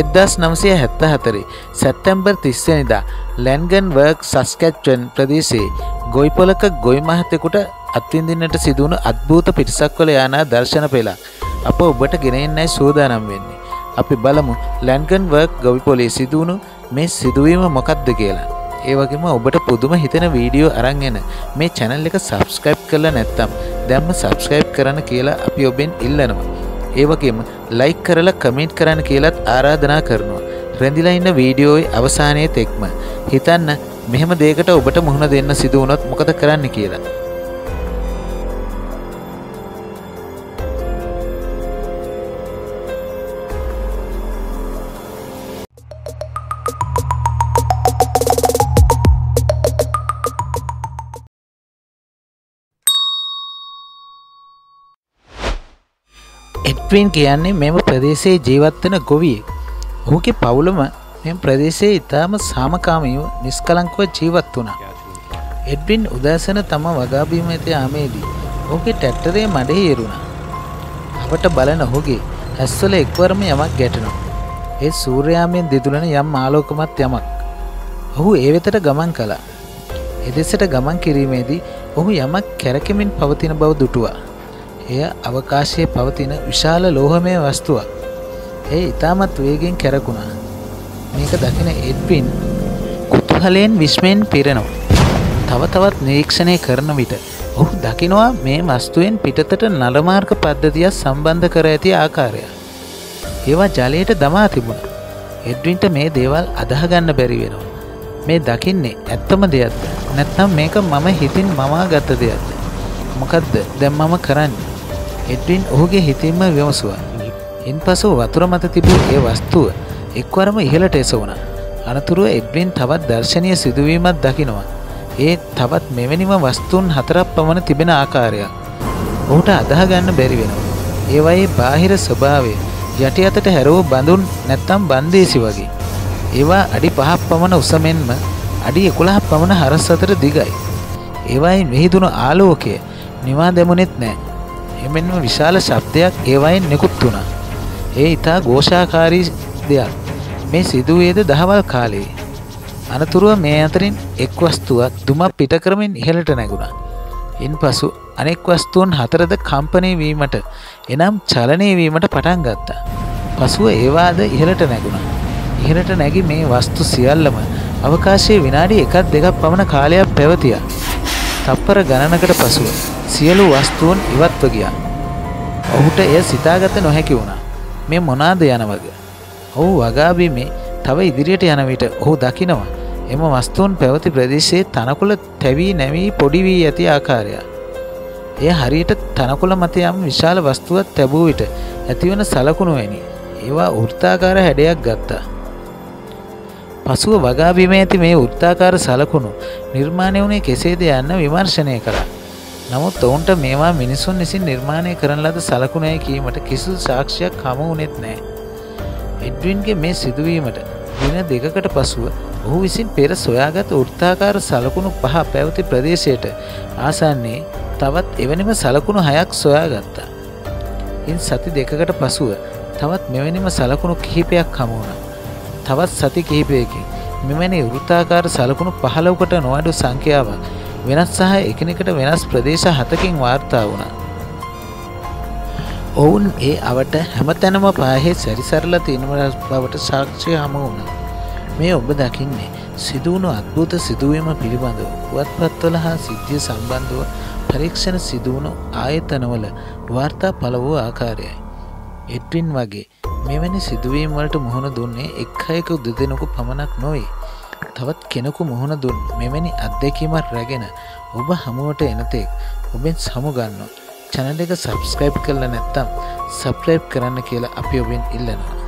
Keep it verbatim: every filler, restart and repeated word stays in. एकोणीसशे सत्तहत्तर सप्टेंबर तीसनिंद लैनगन वर्ग सस्कैचुअन प्रदेशे गोय्पोलक गोय्महतेकुट अत्तिंदिन्नට සිදුවුණු අද්භූත පිටසක් වල යනා දර්ශන පෙළ අප ඔබට ගෙනෙන්නයි සූදානම් වෙන්නේ. අපි බලමු ලැන්ගන් වර්ක් ගොවිපොලේ සිදුවුණු මේ සිදුවීම මොකක්ද කියලා. ඒ වගේම ඔබට පුදුම හිතෙන වීඩියෝ අරන් එන මේ channel එක subscribe කරලා නැත්නම් දැන්ම subscribe කරන්න කියලා අපි ඔබෙන් ඉල්ලනවා. ඒ වගේම like කරලා comment කරන්න කියලාත් ආරාධනා කරනවා. රැඳිලා ඉන්න වීඩියෝයේ අවසානයේ තෙක්ම හිතන්න මෙහෙම දෙයකට ඔබට මුහුණ දෙන්න සිදු වුණොත් මොකද කරන්න කියලා. एडविन කියන්නේ මෙම ප්‍රදේශයේ ජීවත් වෙන ගොවියෙක්. ඔහුගේ පවුලම මෙම ප්‍රදේශයේ ඉතාම සාමකාමීව නිෂ්කලංකව ජීවත් වුණා. එඩ්වින් උදාසන තම වගාබීම ඇති ආමේදී ඔහුගේ ට්‍රැක්ටරේ මඩේ ඉරුණා. අපට බලන ඔහුගේ ඇස්වල එක්වරම යමක් ගැටෙනවා. ඒ සූර්යාමයෙන් දිදුලන යම් ආලෝකමත් යමක්. ඔහු ඒ වෙතට ගමන් කළා. එදෙසට ගමන් කිරීමේදී ඔහු යමක් කැරකෙමින් පවතින බව දුටුවා. එය අවකාශයේ පවතින විශාල ලෝහමය වස්තුවක්. ඒ ඊටමත් වේගෙන් කැරකුණා. මේක දකින එඩ්වින් කුතුහලයෙන් විශ්මයෙන් පිරෙනවා. තව තවත් නිරීක්ෂණය කරන විට ඔහු දකිනවා මේ වස්තුවෙන් පිටතට නල මාර්ග පද්ධතිය සම්බන්ධ කර ඇති ආකාරය. ඒවා ජලයට දමා තිබුණා. එඩ්වින්ට මේ දේවල් අදාහ ගන්න බැරි වෙනවා. මේ දකින්නේ ඇත්තම දෙයක්ද නැත්නම් මේක මම හිතින් මවාගත් දෙයක්ද? මොකද්ද දැන් මම කරන්නේ? එඩ්වින් ඔහුගේ හිතින්ම විමසුවා. ඉන්පසු වතුර මත තිබූ ඒ වස්තුව එක්වරම ඉහළට එසවුණා. අනතුරුව එඩ්වින් තවත් දර්ශනීය සිදුවීමක් දකිනවා. ඒ තවත් මෙවැනිම වස්තුන් හතරක් පමණ තිබෙන ආකාරයක්. ඔහුට අදාහ ගන්න බැරි වෙනවා. ඒවායේ බාහිර ස්වභාවය යටි අතට හැරවූ බඳුන් නැත්නම් බන්දේසි වගේ. ඒවා අඩි පහක් පමණ උස මෙන්ම අඩි එකොළහක් පමණ හරස් අතර දිගයි. ඒවායින් මෙහිදුණු ආලෝකය නිවා දෙමුණෙත් නැහැ. එමෙන්ම විශාල ශබ්දයක් ඒවායින් නිකුත් වුණා. ඒ ඊතා ഘോഷාකාරී දෙයක් මේ සිදුවේද දහවල් කාලේ. අනතුරුව මේ අතරින් එක් වස්තුවක් දුමක් පිට කරමින් ඉහළට නැගුණා. ඉන්පසු අනෙක් වස්තුන් හතරද කම්පණය වීමට එනම් චලනය වීමට පටන් ගත්තා. පසුව ඒවාද ඉහළට නැගුණා. ඉහළට නැගි මේ වස්තු සියල්ලම අවකාශයේ විනාඩි එකක් දෙකක් පමණ කාලයක් පැවතියා. තප්පර ගණනකට පසුව සියලු වස්තුන් ඉවත්ව ගියා. ඔහුට එය සිතාගත නොහැකි වුණා. මේ මොනවාද යනවද? ඔහු වගාබීමේ තව ඉදිරියට යන විට ඔහු දකිනවා එම වස්තුන් පැවති ප්‍රදේශයේ තනකොළ තැවි නැවි පොඩි වී ඇති ආකාරය. එය හරියට තනකොළ මත යම් විශාල වස්තුවක් තැබූ විට ඇතිවන සලකුණු වැනි. ඒවා වෘත්තාකාර හැඩයක් ගත්තා. පසුව වගාබීම ඇති මේ වෘත්තාකාර සලකුණු නිර්මාණය වුණේ කෙසේද යන්න විමර්ශනය කළා. නමුත් ඔවුන්ට මේවා මිනිසුන් විසින් නිර්මාණය කරන ලද සලකුණයි කීමට කිසිදු සාක්ෂියක් හමු වුණෙත් නැහැ. එඩ්වින්ගේ මේ සිදුවීමට දින දෙකකට පසුව ඔහු විසින් පෙර සොයාගත් වෘත්තාකාර සලකුණු පහ පැවති ප්‍රදේශයට ආසන්නයේ තවත් එවැනිම සලකුණු හයක් සොයාගත්තා. ඉන් සති දෙකකට පසුව තවත් මෙවැනිම සලකුණු කිහිපයක් හමු වුණා. තවත් සති කිහිපයකින් මෙවැනි වෘත්තාකාර සලකුණු පහළවකට නොඅඩු සංඛ්‍යාවක් වෙනස් සහ එකිනෙකට වෙනස් ප්‍රදේශ හතකින් වාර්තා වුණා. ඔවුන් ඒ අවට හැමතැනම පාහේ සැරිසරලා තියෙන බවට සාක්ෂි හමු වුණා. මේ ඔබ දකින්නේ සිදුවුණු අද්භූත සිදුවීම පිළිබඳව පුවත්පත්වල හා සිද්ධිය සම්බන්ධව පරීක්ෂණ සිදුවුණු ආයතනවල වාර්තා පළ වූ ආකාරයයි. එඩ්වින් වගේ මෙවැනි සිදුවීම් වලට මුහුණ දුන්නේ එක් අයෙකු දෙදෙනෙකු පමණක් නොවේ. තවත් කෙනෙකු මුහුණ දුන් මෙවැනි අත්දැකීමක් රැගෙන ඔබ හමුවට එන තෙක් ඔබෙන් සමු ගන්නවා. channel එක subscribe කරලා නැත්නම් subscribe කරන්න කියලා අපි ඔබෙන් ඉල්ලනවා.